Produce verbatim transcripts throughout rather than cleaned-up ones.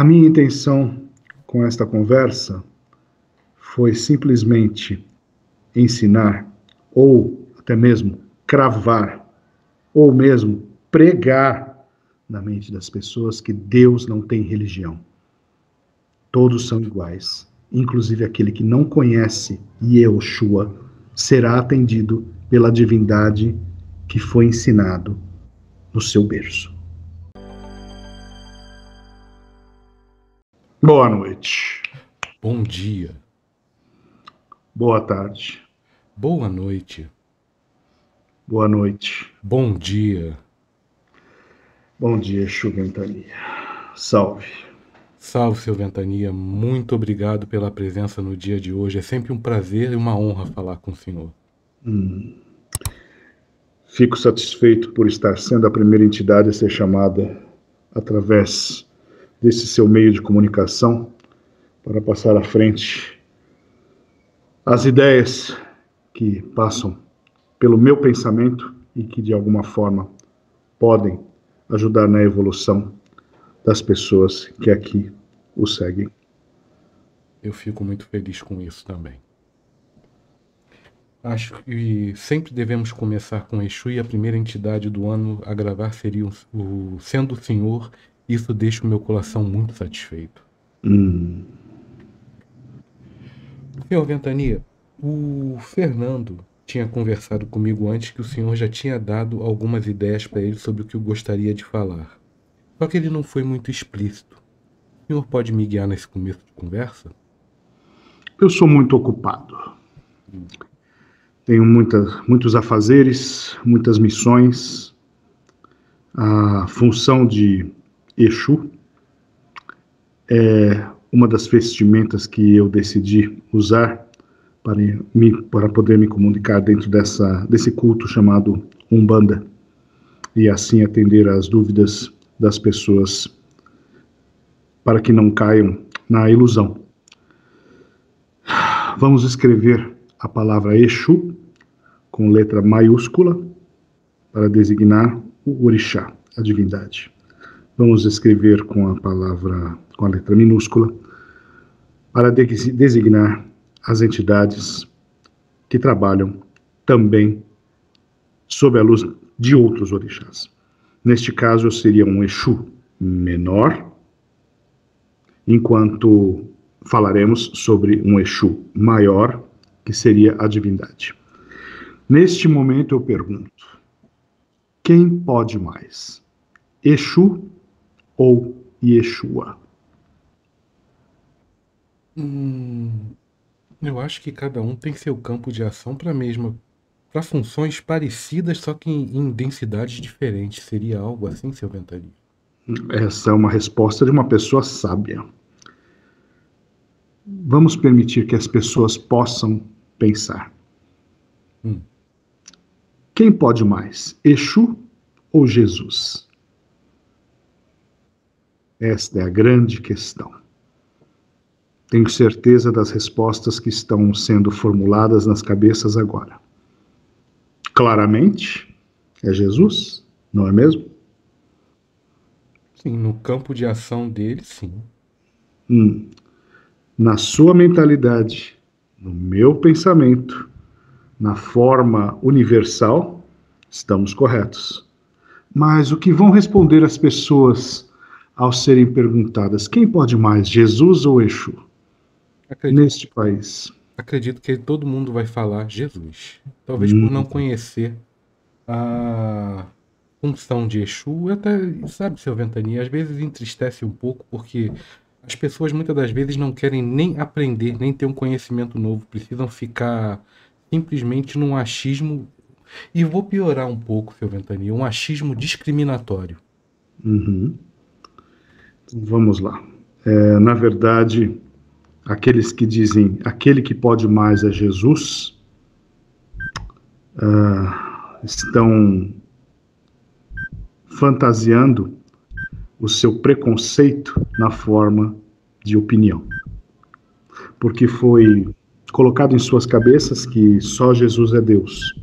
A minha intenção com esta conversa foi simplesmente ensinar, ou até mesmo cravar, ou mesmo pregar na mente das pessoas que Deus não tem religião. Todos são iguais, inclusive aquele que não conhece Yehoshua será atendido pela divindade que foi ensinado no seu berço. Boa noite. Bom dia. Boa tarde. Boa noite. Boa noite. Bom dia. Bom dia, Exu Ventania. Salve. Salve, seu Ventania. Muito obrigado pela presença no dia de hoje. É sempre um prazer e uma honra falar com o senhor. Hum. Fico satisfeito por estar sendo a primeira entidade a ser chamada através desse seu meio de comunicação para passar à frente as ideias que passam pelo meu pensamento e que, de alguma forma, podem ajudar na evolução das pessoas que aqui o seguem. Eu fico muito feliz com isso também. Acho que sempre devemos começar com Exu, e a primeira entidade do ano a gravar seria o Sendo o Senhor. Isso deixa o meu coração muito satisfeito. Hum. Senhor Ventania, o Fernando tinha conversado comigo antes que o senhor já tinha dado algumas ideias para ele sobre o que eu gostaria de falar. Só que ele não foi muito explícito. O senhor pode me guiar nesse começo de conversa? Eu sou muito ocupado. Tenho muita, muitos afazeres, muitas missões. A função de Exu é uma das vestimentas que eu decidi usar para, me, para poder me comunicar dentro dessa, desse culto chamado Umbanda, e assim atender às dúvidas das pessoas, para que não caiam na ilusão. Vamos escrever a palavra Exu com letra maiúscula para designar o Orixá, a divindade. Vamos escrever com a palavra, com a letra minúscula, para de- designar as entidades que trabalham também sob a luz de outros orixás. Neste caso, eu seria um Exu menor, enquanto falaremos sobre um Exu maior, que seria a divindade. Neste momento eu pergunto, quem pode mais? Exu ou Yeshua? Hum, eu acho que cada um tem seu campo de ação para a mesma... para funções parecidas, só que em densidades diferentes. Seria algo assim, seu Ventania? Essa é uma resposta de uma pessoa sábia. Vamos permitir que as pessoas possam pensar. Hum. Quem pode mais, Exu ou Jesus? Esta é a grande questão. Tenho certeza das respostas que estão sendo formuladas nas cabeças agora. Claramente, é Jesus, não é mesmo? Sim, no campo de ação dele, sim. Hum. Na sua mentalidade, no meu pensamento, na forma universal, estamos corretos. Mas o que vão responder as pessoas ao serem perguntadas, quem pode mais, Jesus ou Exu? Acredito. Neste país... Acredito que todo mundo vai falar Jesus. Talvez hum. por não conhecer a função de Exu. Até, sabe, seu Ventania, às vezes entristece um pouco, porque as pessoas muitas das vezes não querem nem aprender, nem ter um conhecimento novo. Precisam ficar simplesmente num achismo. E vou piorar um pouco, seu Ventania, um achismo discriminatório. Uhum. Então, vamos lá. É, na verdade... Aqueles que dizem, aquele que pode mais é Jesus, uh, estão fantasiando o seu preconceito na forma de opinião. Porque foi colocado em suas cabeças que só Jesus é Deus.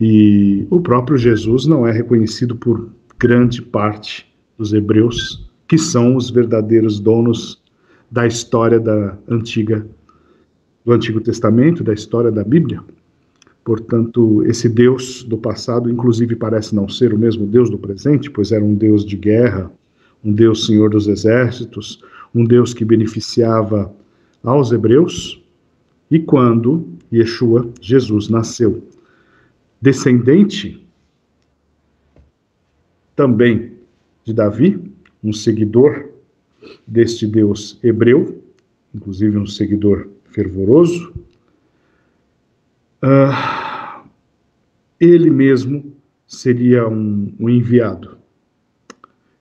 E o próprio Jesus não é reconhecido por grande parte dos hebreus que são os verdadeiros donos da história da antiga, do Antigo Testamento, da história da Bíblia. Portanto, esse Deus do passado, inclusive, parece não ser o mesmo Deus do presente, pois era um Deus de guerra, um Deus Senhor dos Exércitos, um Deus que beneficiava aos hebreus. E quando Yeshua, Jesus, nasceu descendente também de Davi, um seguidor deste Deus hebreu, inclusive um seguidor fervoroso, uh, ele mesmo seria um, um enviado.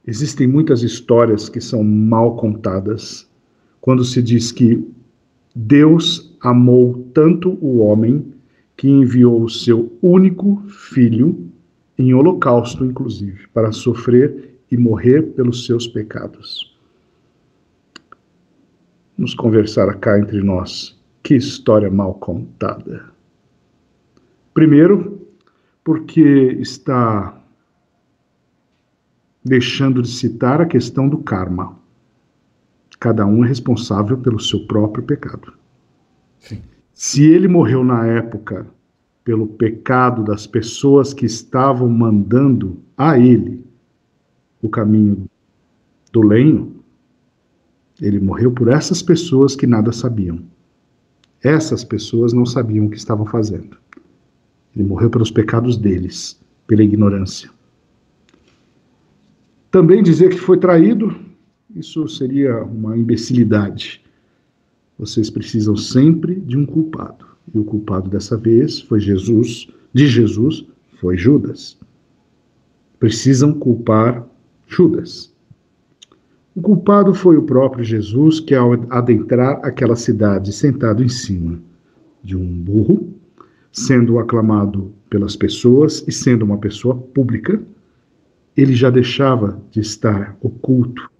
Existem muitas histórias que são mal contadas quando se diz que Deus amou tanto o homem que enviou o seu único filho, em holocausto, inclusive, para sofrer e morrer pelos seus pecados. Vamos conversar cá entre nós. Que história mal contada. Primeiro, porque está deixando de citar a questão do karma. Cada um é responsável pelo seu próprio pecado. Sim. Se ele morreu na época pelo pecado das pessoas que estavam mandando a ele o caminho do lenho, ele morreu por essas pessoas que nada sabiam. Essas pessoas não sabiam o que estavam fazendo. Ele morreu pelos pecados deles, pela ignorância. Também dizer que foi traído, isso seria uma imbecilidade. Vocês precisam sempre de um culpado. E o culpado dessa vez foi Jesus, de Jesus foi Judas. Precisam culpar Judas. O culpado foi o próprio Jesus, que ao adentrar aquela cidade, sentado em cima de um burro, sendo aclamado pelas pessoas e sendo uma pessoa pública, ele já deixava de estar oculto.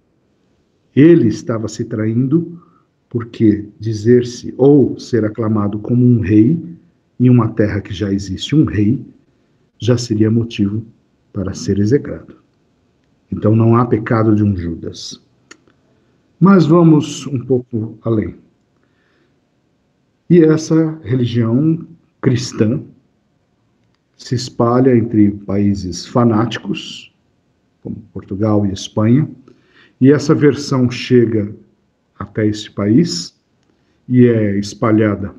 Ele estava se traindo, porque dizer-se ou ser aclamado como um rei em uma terra que já existe um rei, já seria motivo para ser execrado. Então não há pecado de um Judas. Mas vamos um pouco além. E essa religião cristã se espalha entre países fanáticos, como Portugal e Espanha, e essa versão chega até este país, e é espalhada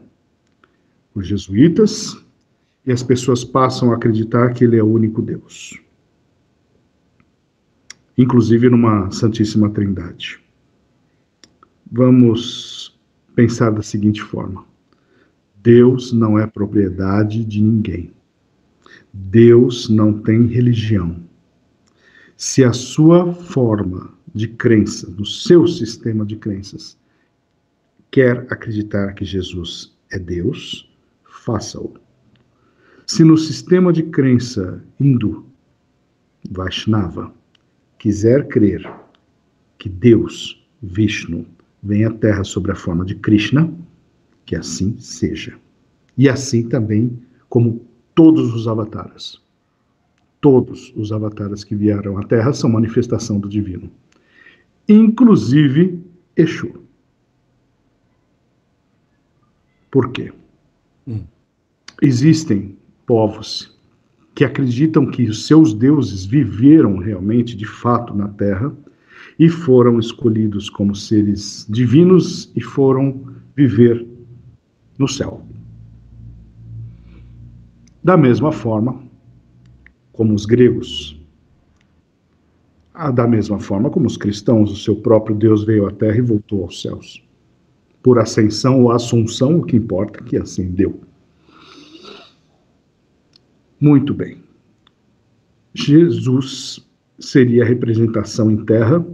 por jesuítas, e as pessoas passam a acreditar que ele é o único Deus. Inclusive numa Santíssima Trindade. Vamos pensar da seguinte forma. Deus não é propriedade de ninguém. Deus não tem religião. Se a sua forma de crença, do seu sistema de crenças, quer acreditar que Jesus é Deus, faça-o. Se no sistema de crença hindu, Vaishnava, quiser crer que Deus, Vishnu, vem à Terra sobre a forma de Krishna, que assim seja. E assim também como todos os avataras. Todos os avataras que vieram à Terra são manifestação do divino. Inclusive Exu. Por quê? Hum. Existem povos que acreditam que os seus deuses viveram realmente, de fato, na Terra e foram escolhidos como seres divinos e foram viver no céu. Da mesma forma como os gregos. Da mesma forma como os cristãos, o seu próprio Deus veio à terra e voltou aos céus. Por ascensão ou assunção, o que importa é que ascendeu. Muito bem. Jesus seria a representação em terra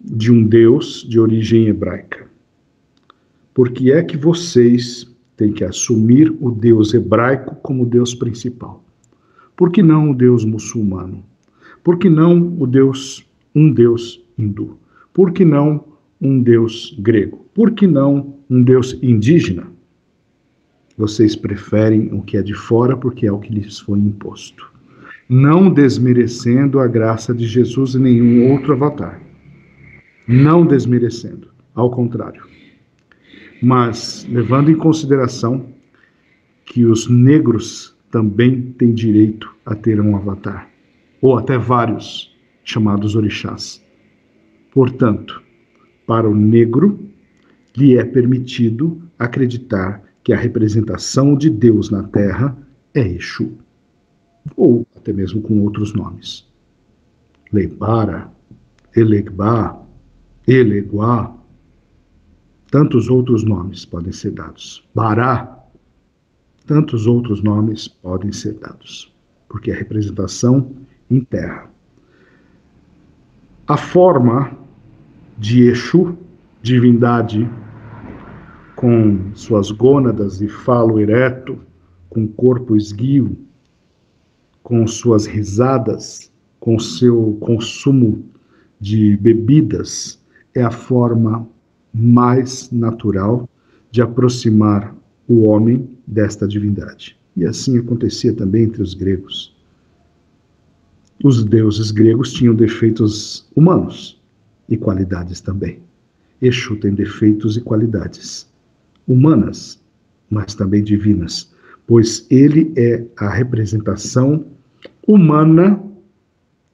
de um Deus de origem hebraica. Por que é que vocês têm que assumir o Deus hebraico como Deus principal? Por que não o Deus muçulmano? Por que não o Deus, um Deus hindu? Por que não um Deus grego? Por que não um Deus indígena? Vocês preferem o que é de fora porque é o que lhes foi imposto. Não desmerecendo a graça de Jesus e nenhum outro avatar. não desmerecendo, ao contrário, mas levando em consideração que os negros também têm direito a ter um avatar, ou até vários, chamados orixás. Portanto, para o negro, lhe é permitido acreditar que a representação de Deus na Terra é Exu, ou até mesmo com outros nomes. Legbara, Elegbá, Eleguá, tantos outros nomes podem ser dados. Bará, tantos outros nomes podem ser dados, porque é a representação em terra. A forma de Exu, divindade, com suas gônadas e falo ereto, com corpo esguio, com suas risadas, com seu consumo de bebidas, é a forma mais natural de aproximar o homem desta divindade. E assim acontecia também entre os gregos. Os deuses gregos tinham defeitos humanos e qualidades também. Exu tem defeitos e qualidades humanas, mas também divinas, pois ele é a representação humana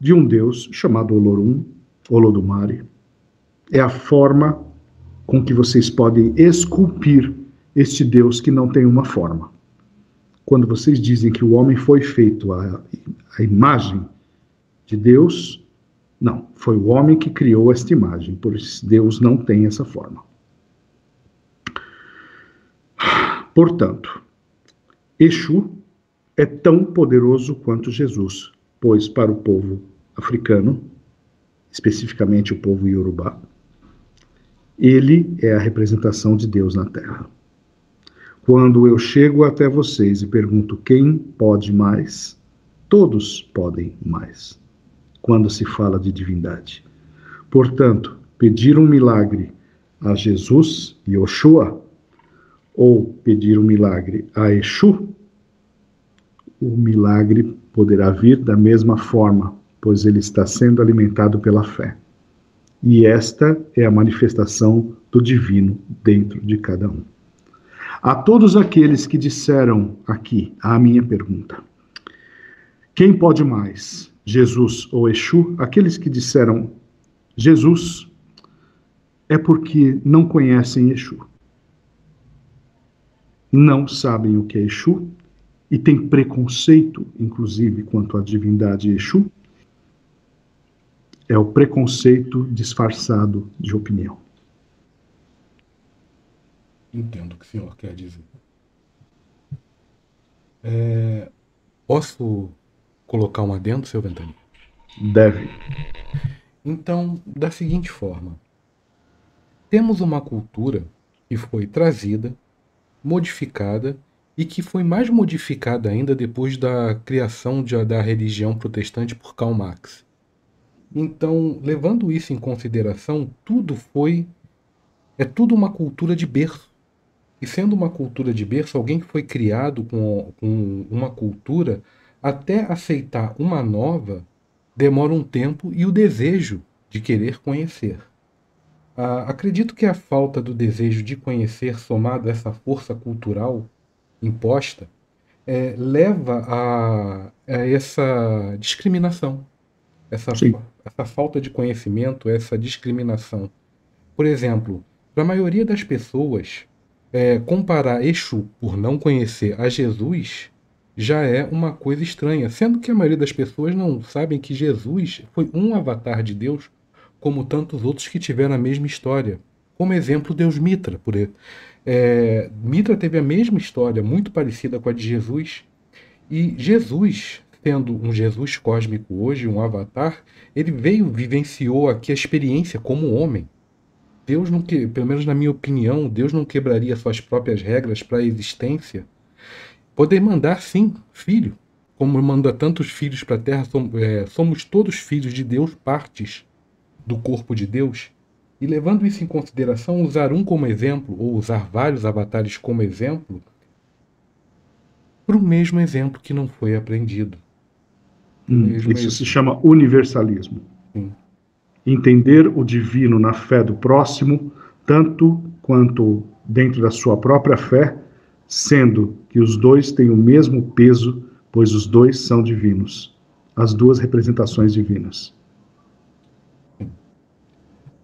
de um deus chamado Olorum, Olodumare. É a forma com que vocês podem esculpir este Deus que não tem uma forma. Quando vocês dizem que o homem foi feito a, a imagem de Deus, não, foi o homem que criou esta imagem, por isso Deus não tem essa forma. Portanto, Exu é tão poderoso quanto Jesus, pois para o povo africano, especificamente o povo iorubá, ele é a representação de Deus na Terra. Quando eu chego até vocês e pergunto quem pode mais, todos podem mais, quando se fala de divindade. Portanto, pedir um milagre a Jesus, Yehoshua, ou pedir um milagre a Exu, o milagre poderá vir da mesma forma, pois ele está sendo alimentado pela fé. E esta é a manifestação do divino dentro de cada um. A todos aqueles que disseram aqui a minha pergunta, quem pode mais, Jesus ou Exu? Aqueles que disseram Jesus é porque não conhecem Exu. Não sabem o que é Exu e têm preconceito, inclusive, quanto à divindade Exu. É o preconceito disfarçado de opinião. Entendo o que o senhor quer dizer. É, posso colocar um adendo, senhor Ventania? Deve. Então, da seguinte forma. Temos uma cultura que foi trazida, modificada, e que foi mais modificada ainda depois da criação de, da religião protestante por Karl Marx. Então, levando isso em consideração, tudo foi... É tudo uma cultura de berço. E sendo uma cultura de berço, alguém que foi criado com, com uma cultura, até aceitar uma nova, demora um tempo e o desejo de querer conhecer. Ah, acredito que a falta do desejo de conhecer, somado a essa força cultural imposta, é, leva a, a essa discriminação. Essa, essa falta de conhecimento, essa discriminação. Por exemplo, para a maioria das pessoas, é, comparar Exu por não conhecer a Jesus já é uma coisa estranha, sendo que a maioria das pessoas não sabem que Jesus foi um avatar de Deus, como tantos outros que tiveram a mesma história. Como exemplo, Deus Mitra. Por ele. É, Mitra teve a mesma história, muito parecida com a de Jesus, e Jesus, tendo um Jesus cósmico hoje, um avatar, ele veio, vivenciou aqui a experiência como homem. Deus não, que, pelo menos na minha opinião, Deus não quebraria suas próprias regras para a existência. Poder mandar, sim, filho, como manda tantos filhos para a Terra, somos, é, somos todos filhos de Deus, partes do corpo de Deus. E levando isso em consideração, usar um como exemplo, ou usar vários avatares como exemplo, para o mesmo exemplo que não foi aprendido. Hum, isso exemplo. Se chama universalismo. Sim. entender o divino na fé do próximo, tanto quanto dentro da sua própria fé, sendo que os dois têm o mesmo peso, pois os dois são divinos, as duas representações divinas.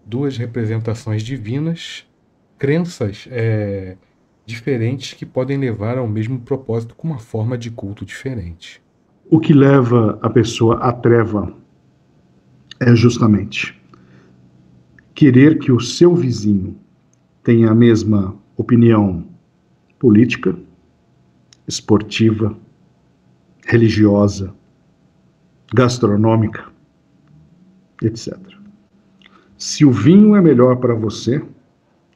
Duas representações divinas, crenças é, diferentes que podem levar ao mesmo propósito com uma forma de culto diferente. O que leva a pessoa à treva é justamente querer que o seu vizinho tenha a mesma opinião política, esportiva, religiosa, gastronômica, etcétera. Se o vinho é melhor para você,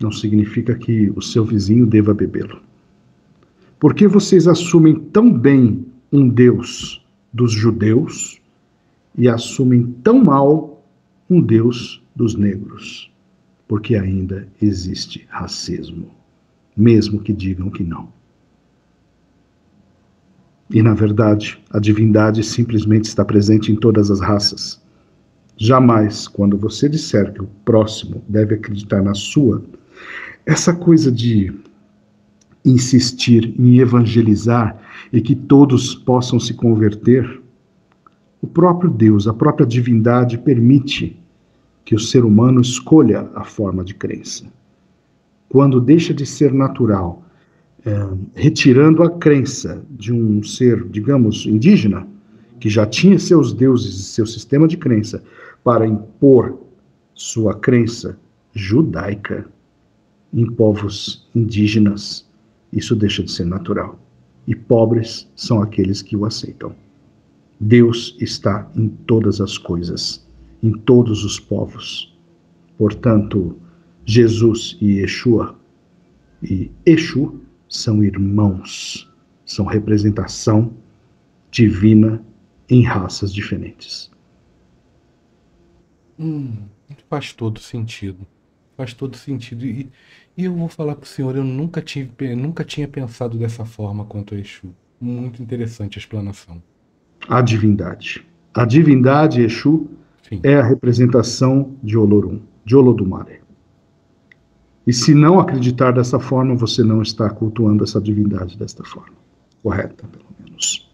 não significa que o seu vizinho deva bebê-lo. Por que vocês assumem tão bem um Deus dos judeus e assumem tão mal um Deus dos negros? Porque ainda existe racismo, mesmo que digam que não. E, na verdade, a divindade simplesmente está presente em todas as raças. Jamais, quando você disser que o próximo deve acreditar na sua, essa coisa de insistir em evangelizar e que todos possam se converter, o próprio Deus, a própria divindade permite que o ser humano escolha a forma de crença. Quando deixa de ser natural, é, retirando a crença de um ser, digamos, indígena, que já tinha seus deuses e seu sistema de crença, para impor sua crença judaica em povos indígenas, isso deixa de ser natural. E pobres são aqueles que o aceitam. Deus está em todas as coisas, em todos os povos. Portanto, Jesus e Yeshua e Exu são irmãos, são representação divina em raças diferentes. Hum, faz todo sentido. Faz todo sentido. E, e eu vou falar para o senhor, eu nunca, tive, nunca tinha pensado dessa forma quanto a Exu. Muito interessante a explanação. A divindade. A divindade Exu, sim, é a representação de Olorum, de Olodumare. E se não acreditar dessa forma, você não está cultuando essa divindade desta forma. Correta, pelo menos.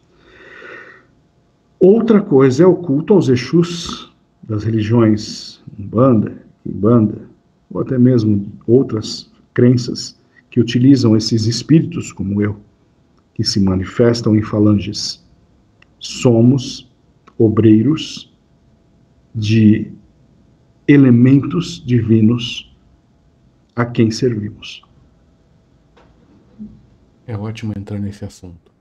Outra coisa é o culto aos Exus das religiões Umbanda, Quimbanda, ou até mesmo outras crenças que utilizam esses espíritos como eu, que se manifestam em falanges. Somos obreiros de elementos divinos a quem servimos. É ótimo entrar nesse assunto.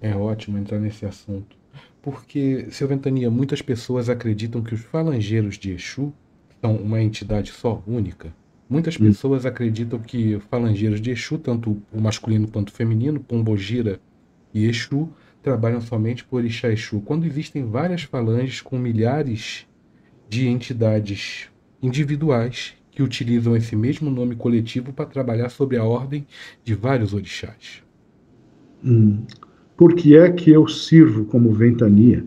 É ótimo entrar nesse assunto. Porque, seu Ventania, muitas pessoas acreditam que os falangeiros de Exu são uma entidade só, única. Muitas hum. pessoas acreditam que falangeiros de Exu, tanto o masculino quanto o feminino, Pombogira e Exu, trabalham somente por Orixá Exu, quando existem várias falanges com milhares de entidades individuais que utilizam esse mesmo nome coletivo para trabalhar sobre a ordem de vários orixás. Hum. Por que é que eu sirvo como Ventania,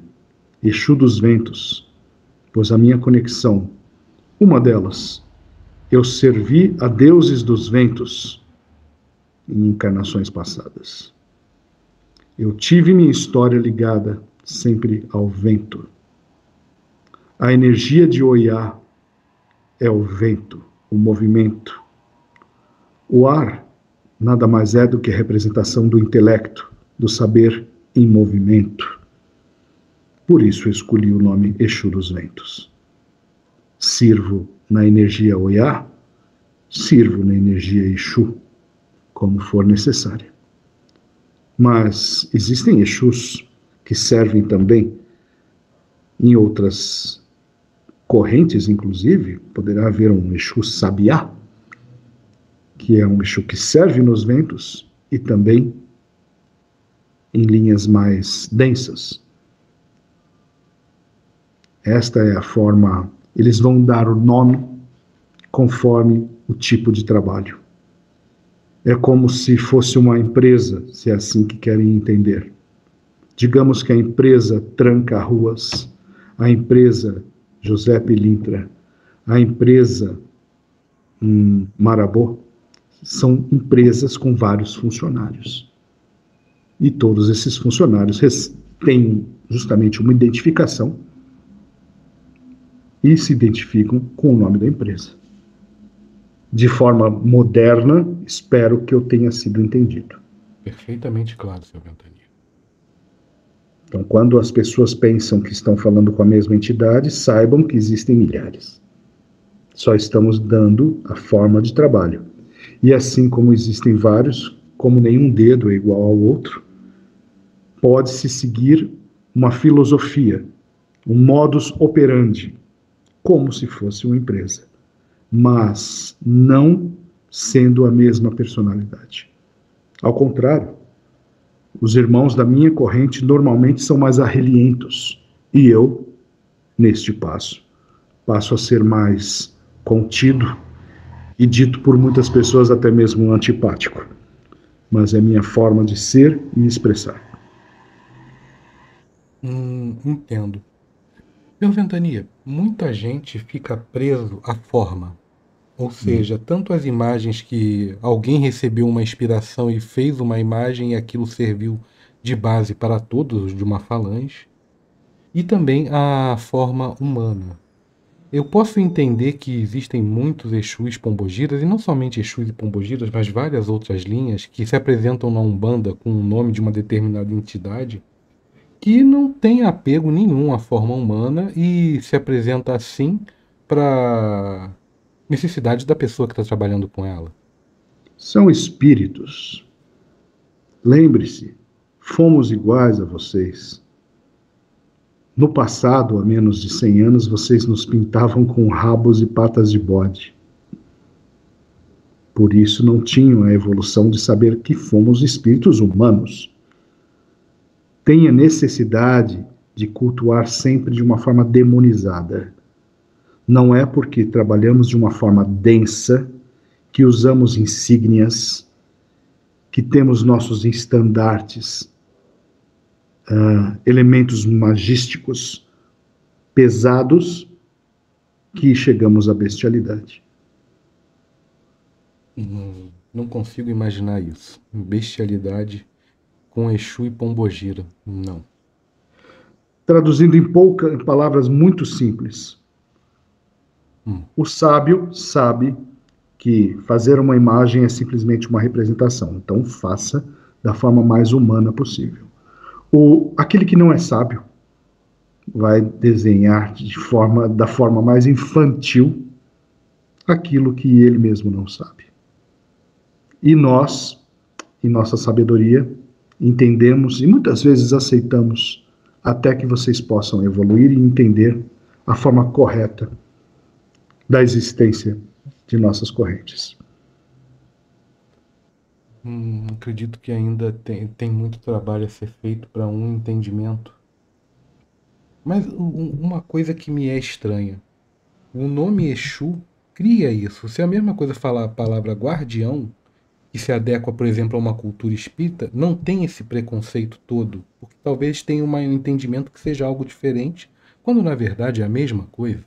Exu dos Ventos? Pois a minha conexão, uma delas, eu servi a deuses dos ventos em encarnações passadas. Eu tive minha história ligada sempre ao vento. A energia de Oiá é o vento, o movimento. O ar nada mais é do que a representação do intelecto, do saber em movimento. Por isso eu escolhi o nome Exu dos Ventos. Sirvo na energia Oiá, sirvo na energia Exu, como for necessário. Mas existem Exus que servem também em outras correntes, inclusive, poderá haver um Exu Sabiá, que é um Exu que serve nos ventos e também em linhas mais densas. Esta é a forma. Eles vão dar o nome conforme o tipo de trabalho. É como se fosse uma empresa, se é assim que querem entender. Digamos que a empresa Tranca Ruas, a empresa José Pilintra, a empresa um, Marabó, são empresas com vários funcionários. E todos esses funcionários têm justamente uma identificação e se identificam com o nome da empresa. De forma moderna, espero que eu tenha sido entendido. Perfeitamente claro, senhor Ventania. Então, quando as pessoas pensam que estão falando com a mesma entidade, saibam que existem milhares. Só estamos dando a forma de trabalho. E assim como existem vários, como nenhum dedo é igual ao outro, pode-se seguir uma filosofia, um modus operandi, como se fosse uma empresa, mas não sendo a mesma personalidade. Ao contrário, os irmãos da minha corrente normalmente são mais arrelientos, e eu, neste passo, passo a ser mais contido e dito por muitas pessoas até mesmo antipático, mas é minha forma de ser e expressar. Hum, entendo. Senhor Ventania, muita gente fica preso à forma. Ou seja, hum. tanto as imagens que alguém recebeu uma inspiração e fez uma imagem e aquilo serviu de base para todos de uma falange, e também a forma humana. Eu posso entender que existem muitos Exus Pombogiras, e não somente Exus e Pombogiras, mas várias outras linhas que se apresentam na Umbanda com o nome de uma determinada entidade, que não tem apego nenhum à forma humana e se apresenta assim para necessidade da pessoa que está trabalhando com ela. São espíritos. Lembre-se, fomos iguais a vocês. No passado, há menos de cem anos, vocês nos pintavam com rabos e patas de bode. Por isso não tinham a evolução de saber que fomos espíritos humanos. Tem a necessidade de cultuar sempre de uma forma demonizada. Não é porque trabalhamos de uma forma densa, que usamos insígnias, que temos nossos estandartes, uh, elementos magísticos pesados, que chegamos à bestialidade. Não, não consigo imaginar isso. Bestialidade com Exu e Pombogira, não. Traduzindo em poucas palavras muito simples. Hum. O sábio sabe que fazer uma imagem é simplesmente uma representação. Então faça da forma mais humana possível. O, aquele que não é sábio vai desenhar de forma, da forma mais infantil aquilo que ele mesmo não sabe. E nós, em nossa sabedoria, entendemos e muitas vezes aceitamos até que vocês possam evoluir e entender a forma correta da existência de nossas correntes. Hum, acredito que ainda tem, tem muito trabalho a ser feito para um entendimento. Mas um, uma coisa que me é estranha, o nome Exu cria isso. Se a mesma coisa falar a palavra guardião, que se adequa, por exemplo, a uma cultura espírita, não tem esse preconceito todo, porque talvez tenha um entendimento que seja algo diferente, quando na verdade é a mesma coisa.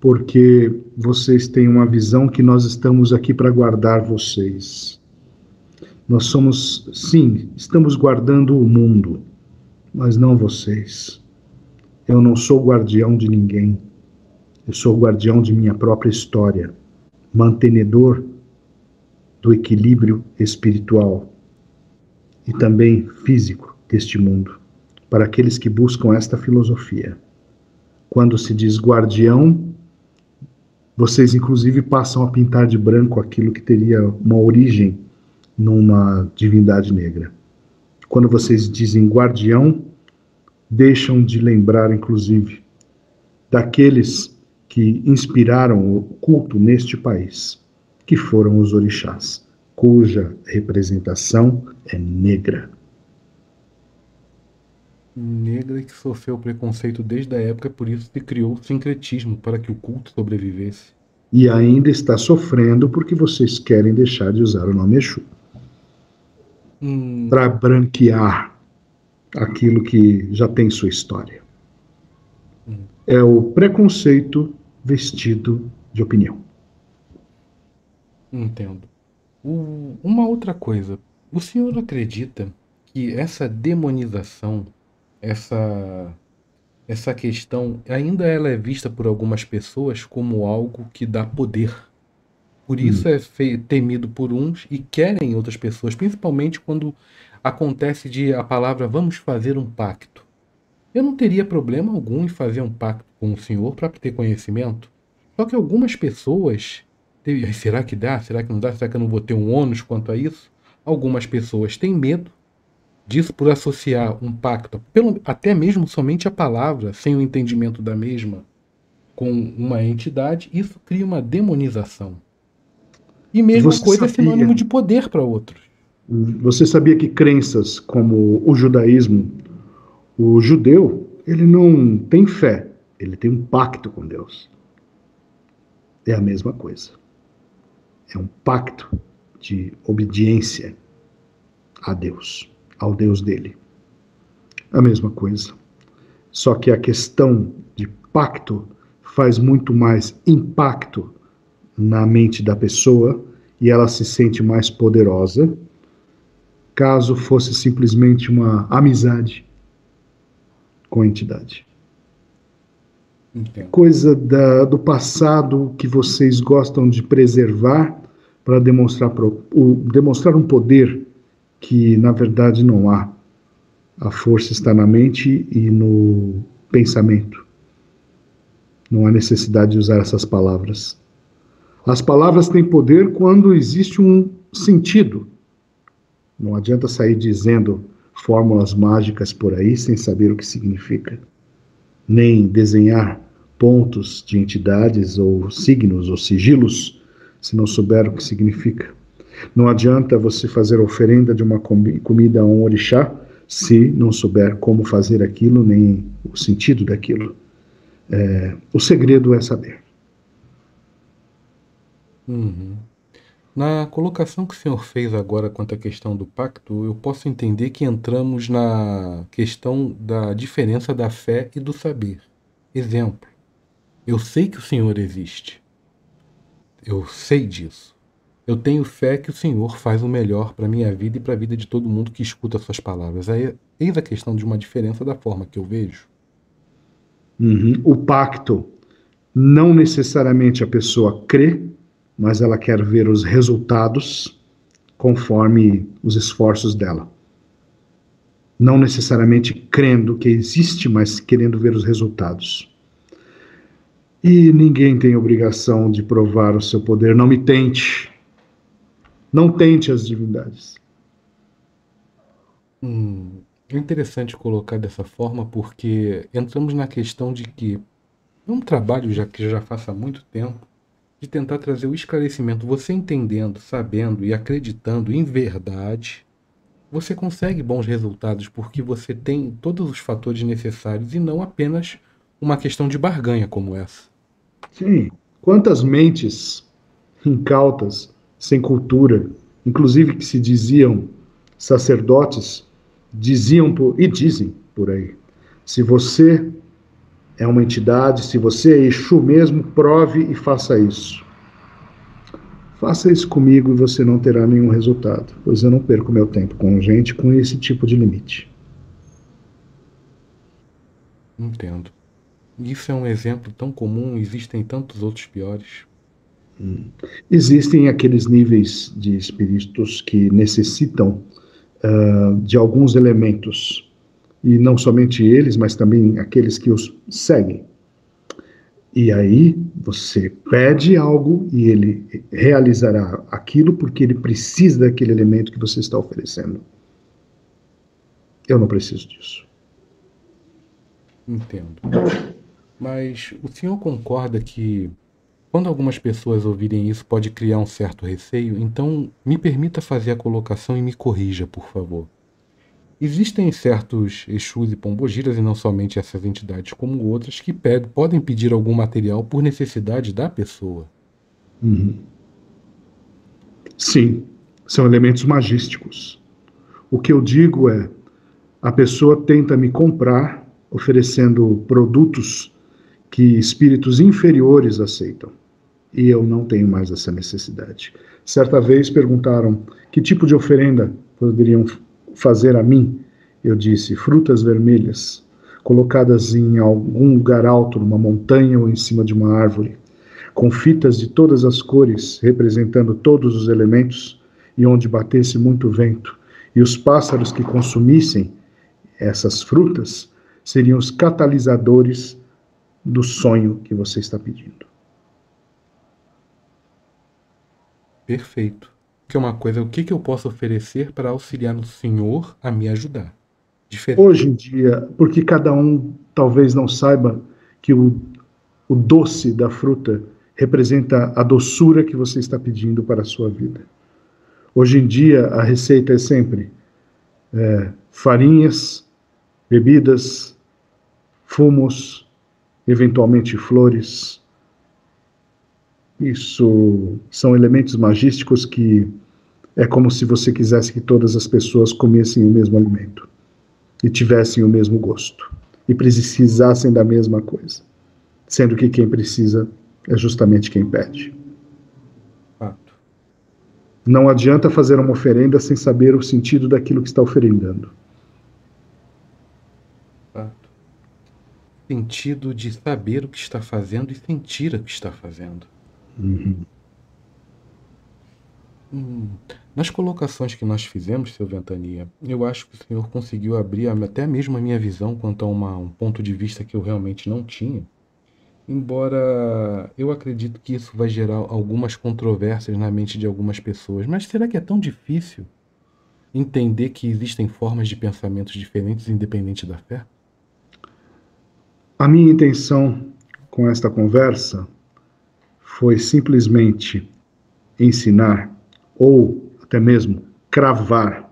Porque vocês têm uma visão que nós estamos aqui para guardar vocês. Nós somos, sim, estamos guardando o mundo, mas não vocês. Eu não sou guardião de ninguém. Eu sou guardião de minha própria história, mantenedor do equilíbrio espiritual e também físico deste mundo, para aqueles que buscam esta filosofia. Quando se diz guardião, vocês inclusive passam a pintar de branco aquilo que teria uma origem numa divindade negra. Quando vocês dizem guardião, deixam de lembrar inclusive daqueles que inspiraram o culto neste país, que foram os orixás, cuja representação é negra. Negra que sofreu preconceito desde a época, por isso se criou o sincretismo, para que o culto sobrevivesse. E ainda está sofrendo porque vocês querem deixar de usar o nome Exu. Hum... Para branquear aquilo que já tem sua história. Hum. é o preconceito vestido de opinião. Entendo. O, uma outra coisa, o senhor acredita que essa demonização, essa, essa questão, ainda ela é vista por algumas pessoas como algo que dá poder? Por isso hum. é fe, temido por uns e querem outras pessoas, principalmente quando acontece de a palavra vamos fazer um pacto. Eu não teria problema algum em fazer um pacto com o senhor para ter conhecimento, só que algumas pessoas... Será que dá? Será que não dá? Será que eu não vou ter um ônus quanto a isso? Algumas pessoas têm medo disso por associar um pacto, pelo, até mesmo somente a palavra, sem o entendimento da mesma, com uma entidade. Isso cria uma demonização. E mesma Você coisa sabia... é sinônimo de poder para outros. Você sabia que crenças como o judaísmo, o judeu, ele não tem fé, ele tem um pacto com Deus. É a mesma coisa. É um pacto de obediência a Deus, ao Deus dele. A mesma coisa. Só que a questão de pacto faz muito mais impacto na mente da pessoa e ela se sente mais poderosa, caso fosse simplesmente uma amizade com a entidade. Entendo. Coisa da, do passado que vocês gostam de preservar para demonstrar, pro, o, demonstrar um poder que, na verdade, não há. A força está na mente e no pensamento. Não há necessidade de usar essas palavras. As palavras têm poder quando existe um sentido. Não adianta sair dizendo fórmulas mágicas por aí sem saber o que significa. Nem desenhar pontos de entidades ou signos ou sigilos, se não souber o que significa. Não adianta você fazer oferenda de uma comi comida a um orixá, se não souber como fazer aquilo, nem o sentido daquilo. É, o segredo é saber. Uhum. Na colocação que o senhor fez agora quanto à questão do pacto, eu posso entender que entramos na questão da diferença da fé e do saber. Exemplo, eu sei que o senhor existe. Eu sei disso. Eu tenho fé que o senhor faz o melhor para a minha vida e para a vida de todo mundo que escuta suas palavras. Aí, eis a questão de uma diferença da forma que eu vejo. Uhum. O pacto, não necessariamente a pessoa crê, mas ela quer ver os resultados conforme os esforços dela. Não necessariamente crendo que existe, mas querendo ver os resultados. E ninguém tem obrigação de provar o seu poder. Não me tente. Não tente as divindades. Hum, é interessante colocar dessa forma, porque entramos na questão de que é um trabalho já que já faz há muito tempo, de tentar trazer o esclarecimento. Você entendendo, sabendo e acreditando em verdade, você consegue bons resultados, porque você tem todos os fatores necessários e não apenas uma questão de barganha como essa. Sim. Quantas mentes incautas, sem cultura, inclusive que se diziam sacerdotes, diziam por, e dizem por aí, se você... é uma entidade, se você é Exu mesmo, prove e faça isso. Faça isso comigo e você não terá nenhum resultado, pois eu não perco meu tempo com gente com esse tipo de limite. Entendo. Isso é um exemplo tão comum, existem tantos outros piores. Hum. Existem aqueles níveis de espíritos que necessitam uh, de alguns elementos, e não somente eles, mas também aqueles que os seguem. E aí você pede algo e ele realizará aquilo porque ele precisa daquele elemento que você está oferecendo. Eu não preciso disso. Entendo. Mas o senhor concorda que quando algumas pessoas ouvirem isso pode criar um certo receio? Então me permita fazer a colocação e me corrija, por favor. Existem certos Exus e Pombogiras, e não somente essas entidades como outras, que pedem, podem pedir algum material por necessidade da pessoa. Uhum. Sim, são elementos magísticos. O que eu digo é, a pessoa tenta me comprar oferecendo produtos que espíritos inferiores aceitam. E eu não tenho mais essa necessidade. Certa vez perguntaram que tipo de oferenda poderiam fazer a mim. Eu disse, frutas vermelhas, colocadas em algum lugar alto, numa montanha ou em cima de uma árvore, com fitas de todas as cores, representando todos os elementos, e onde batesse muito vento. E os pássaros que consumissem essas frutas seriam os catalisadores do sonho que você está pedindo. Perfeito. Que uma coisa, o que, que eu posso oferecer para auxiliar o Senhor a me ajudar? Diferente. Hoje em dia, porque cada um talvez não saiba que o, o doce da fruta representa a doçura que você está pedindo para a sua vida. Hoje em dia, a receita é sempre é, farinhas, bebidas, fumos, eventualmente flores. Isso são elementos magísticos que é como se você quisesse que todas as pessoas comessem o mesmo alimento e tivessem o mesmo gosto e precisassem da mesma coisa, sendo que quem precisa é justamente quem pede. Fato. Não adianta fazer uma oferenda sem saber o sentido daquilo que está oferendando. Fato. Sentido de saber o que está fazendo e sentir o que está fazendo. Uhum. Hum, nas colocações que nós fizemos, seu Ventania, eu acho que o senhor conseguiu abrir até mesmo a minha visão quanto a uma, um ponto de vista que eu realmente não tinha, embora eu acredito que isso vai gerar algumas controvérsias na mente de algumas pessoas. Mas será que é tão difícil entender que existem formas de pensamentos diferentes independente da fé? A minha intenção com esta conversa foi simplesmente ensinar, ou até mesmo cravar,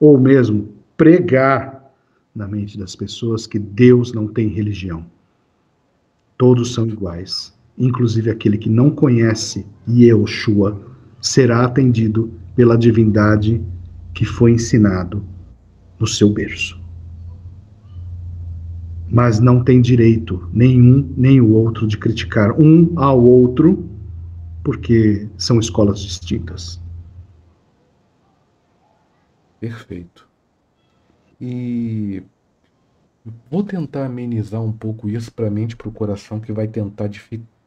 ou mesmo pregar na mente das pessoas que Deus não tem religião. Todos são iguais, inclusive aquele que não conhece Yehoshua será atendido pela divindade que foi ensinado no seu berço. Mas não tem direito nenhum, nem o outro, de criticar um ao outro, porque são escolas distintas. Perfeito. E vou tentar amenizar um pouco isso para a mente, para o coração, que vai tentar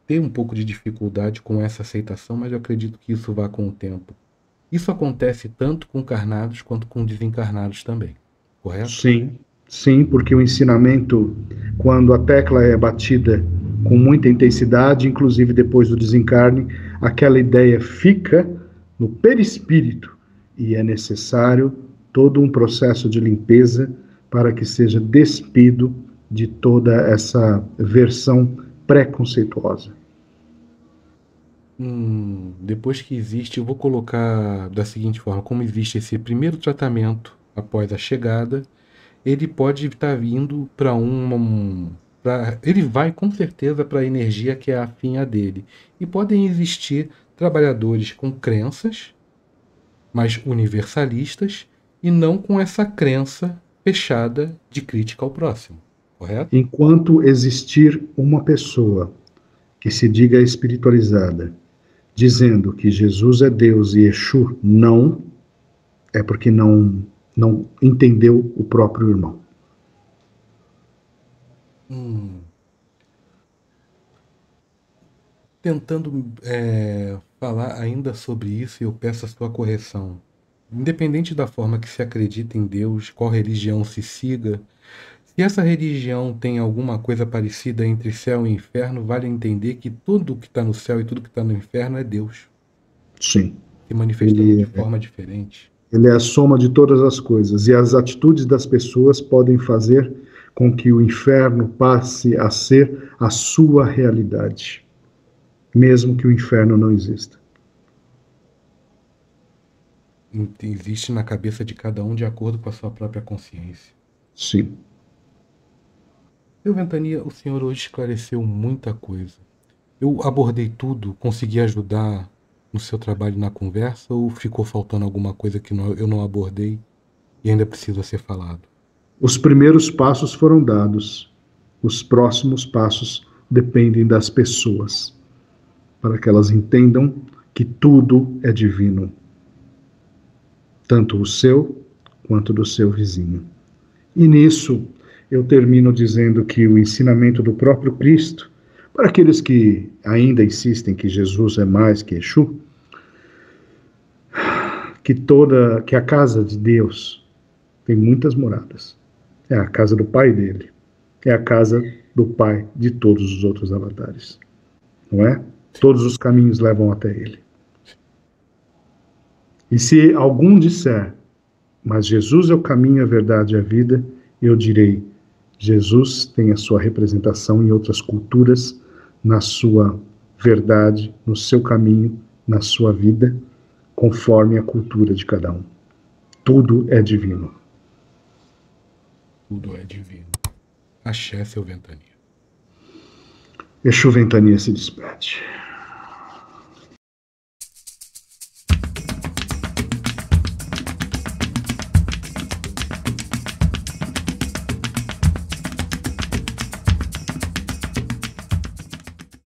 ter um pouco de dificuldade com essa aceitação, mas eu acredito que isso vá com o tempo. Isso acontece tanto com encarnados quanto com desencarnados também, correto? Sim. Sim, porque o ensinamento, quando a tecla é batida com muita intensidade, inclusive depois do desencarne, aquela ideia fica no perispírito e é necessário todo um processo de limpeza para que seja despido de toda essa versão preconceituosa. Hum, depois que existe, eu vou colocar da seguinte forma, como existe esse primeiro tratamento após a chegada, ele pode estar vindo para um... Pra, ele vai com certeza para a energia que é afim a dele. E podem existir trabalhadores com crenças, mas universalistas, e não com essa crença fechada de crítica ao próximo, correto? Enquanto existir uma pessoa que se diga espiritualizada, dizendo que Jesus é Deus e Exu não, é porque não... não entendeu o próprio irmão. Hum. Tentando é, falar ainda sobre isso, eu peço a sua correção. Independente da forma que se acredita em Deus, qual religião se siga, se essa religião tem alguma coisa parecida entre céu e inferno, vale entender que tudo que está no céu e tudo que está no inferno é Deus. Sim. Se manifestando Ele... de forma diferente. Ele é a soma de todas as coisas, e as atitudes das pessoas podem fazer com que o inferno passe a ser a sua realidade, mesmo que o inferno não exista. Existe na cabeça de cada um de acordo com a sua própria consciência. Sim. Seu Ventania, o senhor hoje esclareceu muita coisa. Eu abordei tudo, consegui ajudar no seu trabalho, na conversa, ou ficou faltando alguma coisa que não, eu não abordei e ainda precisa ser falado? Os primeiros passos foram dados, os próximos passos dependem das pessoas, para que elas entendam que tudo é divino, tanto o seu quanto do seu vizinho. E nisso eu termino dizendo que o ensinamento do próprio Cristo, para aqueles que ainda insistem que Jesus é mais que Exu, que toda, que a casa de Deus tem muitas moradas. É a casa do Pai dele, é a casa do Pai de todos os outros avatares, não é? Todos os caminhos levam até ele. E se algum disser, mas Jesus é o caminho, a verdade e a vida, eu direi, Jesus tem a sua representação em outras culturas, na sua verdade, no seu caminho, na sua vida, conforme a cultura de cada um. Tudo é divino. Tudo é divino. Axé, seu Ventania. Exu Ventania se despede.